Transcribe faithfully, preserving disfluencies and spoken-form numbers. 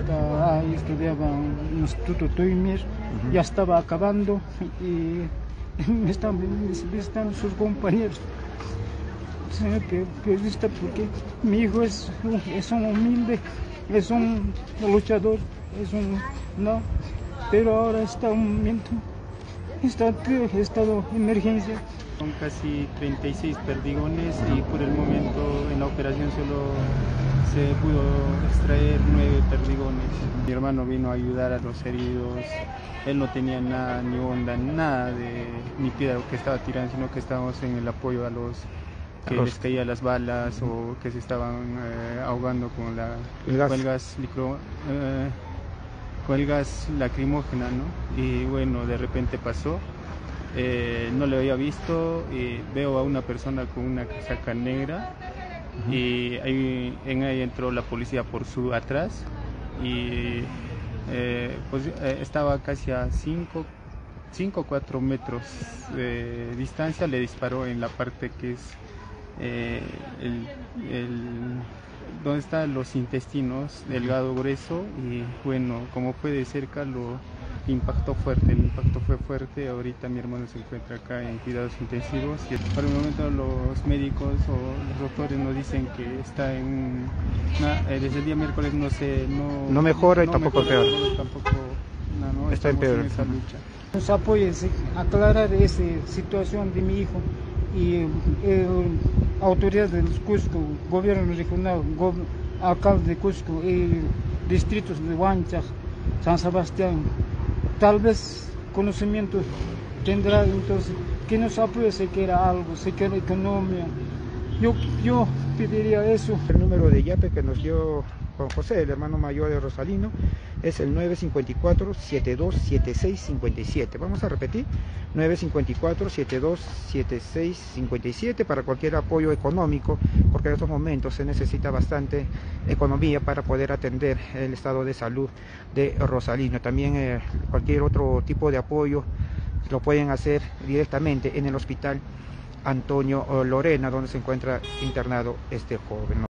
hasta ahí estudiaba en el Instituto Tuymir, uh-huh. Ya estaba acabando y me están visitando sus compañeros. Periodista, porque mi hijo es, es un humilde, es un luchador, es un... no, pero ahora está un momento, está en estado de emergencia. Son casi treinta y seis perdigones y por el momento en la operación solo se pudo extraer nueve perdigones. Mi hermano vino a ayudar a los heridos, él no tenía nada, ni onda, nada de, ni piedra que estaba tirando, sino que estábamos en el apoyo a los que les caían las balas o que se estaban eh, ahogando con las cuelgas, eh, cuelgas lacrimógenas, ¿no? Y bueno, de repente pasó, eh, no lo había visto, y veo a una persona con una casaca negra, uh-huh. Y ahí, en ahí entró la policía por su atrás y eh, pues eh, estaba casi a cinco cinco o cuatro metros de distancia, le disparó en la parte que es eh, el, el, donde están los intestinos, delgado, grueso, y bueno, como fue de cerca lo impactó fuerte, el impacto fue fuerte. Ahorita mi hermano se encuentra acá en cuidados intensivos y por el momento los médicos o los doctores nos dicen que está en na, desde el día miércoles no se no, no mejora y no tampoco mejora, peor tampoco, no, no, está en peor en esa lucha. Nos apoyen a aclarar esa situación de mi hijo y eh, autoridades del Cusco, gobierno regional, go, alcalde de Cusco y distritos de Huancha, San Sebastián. Tal vez conocimiento tendrá, entonces que nos apoye siquiera algo, siquiera economía. Yo, yo pediría eso. El número de yape que nos dio Juan José, el hermano mayor de Rosalino, es el nueve cinco cuatro, siete dos siete seis cinco siete. Vamos a repetir, nueve cinco cuatro, siete dos siete seis cinco siete para cualquier apoyo económico, porque en estos momentos se necesita bastante economía para poder atender el estado de salud de Rosalino. También eh, cualquier otro tipo de apoyo lo pueden hacer directamente en el Hospital Antonio Lorena, donde se encuentra internado este joven.